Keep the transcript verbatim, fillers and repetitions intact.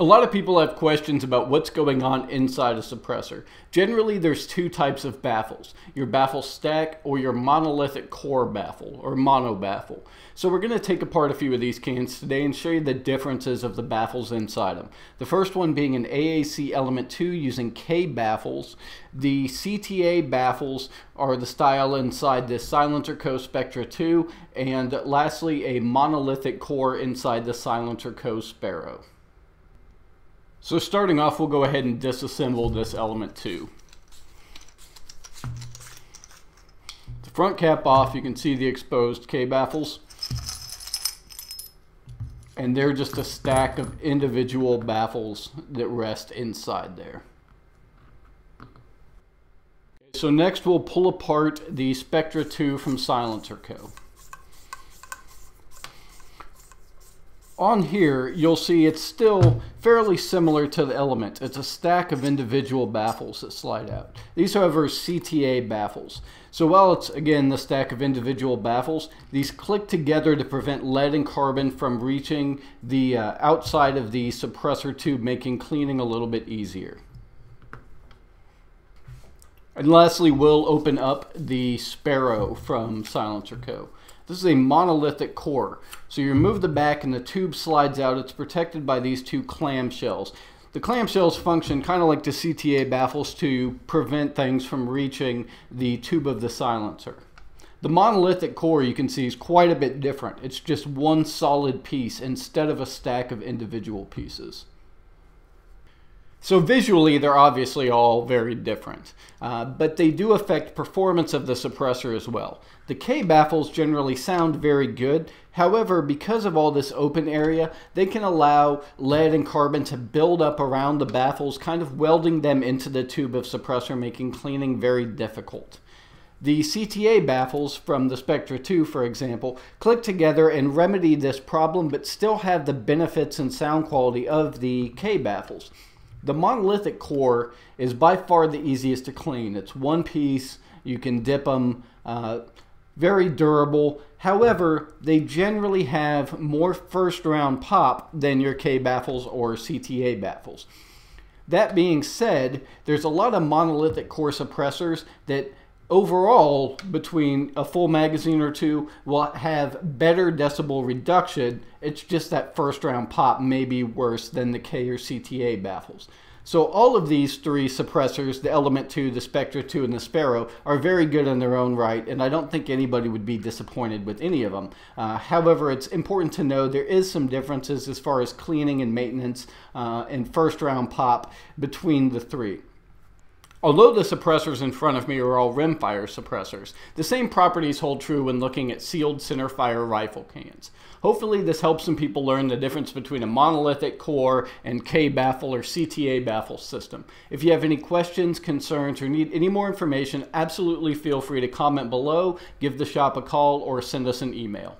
A lot of people have questions about what's going on inside a suppressor. Generally, there's two types of baffles, your baffle stack or your monolithic core baffle or mono baffle. So we're going to take apart a few of these cans today and show you the differences of the baffles inside them. The first one being an A A C Element two using K baffles. The C T A baffles are the style inside the SilencerCo Spectre two, and lastly a monolithic core inside the SilencerCo Sparrow. So starting off, we'll go ahead and disassemble this Element two. The front cap off, you can see the exposed K baffles. And they're just a stack of individual baffles that rest inside there. So next we'll pull apart the Spectre two from SilencerCo. On here, you'll see it's still fairly similar to the Element. It's a stack of individual baffles that slide out. These, however, are C T A baffles. So while it's, again, the stack of individual baffles, these click together to prevent lead and carbon from reaching the uh, outside of the suppressor tube, making cleaning a little bit easier. And lastly, we'll open up the Sparrow from SilencerCo. This is a monolithic core. So you remove the back and the tube slides out. It's protected by these two clamshells. The clamshells function kind of like the C T A baffles to prevent things from reaching the tube of the silencer. The monolithic core, you can see, is quite a bit different. It's just one solid piece instead of a stack of individual pieces. So visually, they're obviously all very different, uh, but they do affect performance of the suppressor as well. The K baffles generally sound very good. However, because of all this open area, they can allow lead and carbon to build up around the baffles, kind of welding them into the tube of suppressor, making cleaning very difficult. The C T A baffles from the Spectre two, for example, click together and remedy this problem, but still have the benefits and sound quality of the K baffles. The monolithic core is by far the easiest to clean. It's one piece, you can dip them, uh, very durable. However, they generally have more first round pop than your K baffles or C T A baffles. That being said, there's a lot of monolithic core suppressors that overall, between a full magazine or two, will have better decibel reduction. It's just that first round pop may be worse than the K or C T A baffles. So all of these three suppressors, the Element two, the Spectre two, and the Sparrow, are very good in their own right, and I don't think anybody would be disappointed with any of them. Uh, however, it's important to know there is some differences as far as cleaning and maintenance uh, and first round pop between the three. Although the suppressors in front of me are all rimfire suppressors, the same properties hold true when looking at sealed centerfire rifle cans. Hopefully this helps some people learn the difference between a monolithic core and K baffle or C T A baffle system. If you have any questions, concerns, or need any more information, absolutely feel free to comment below, give the shop a call, or send us an email.